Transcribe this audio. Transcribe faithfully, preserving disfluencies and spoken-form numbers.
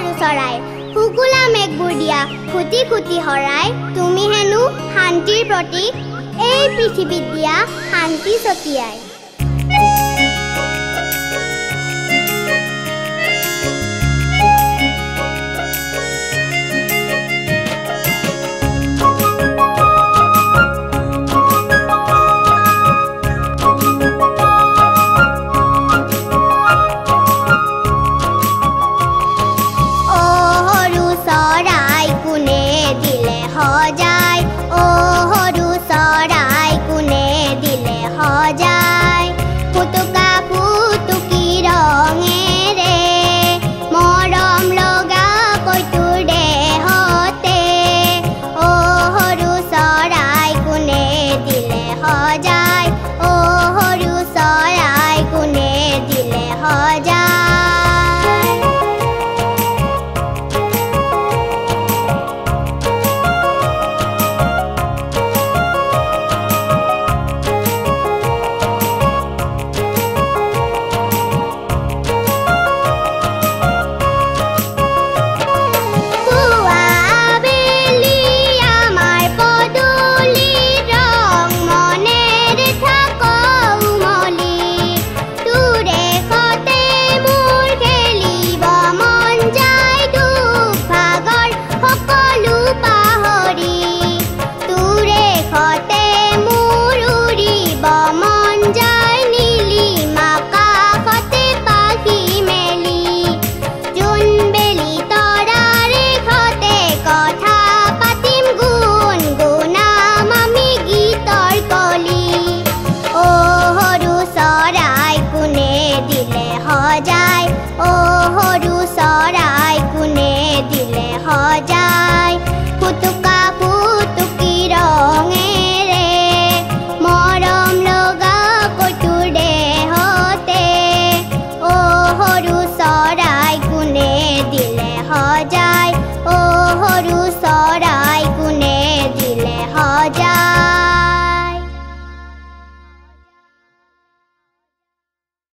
सरू चराय हुकुला मेघ बुढ़िया खुटी खुटी हराय तुमी हेनु शांतिर प्रतीक ए पृथ्वी दिया शांति सतियाय।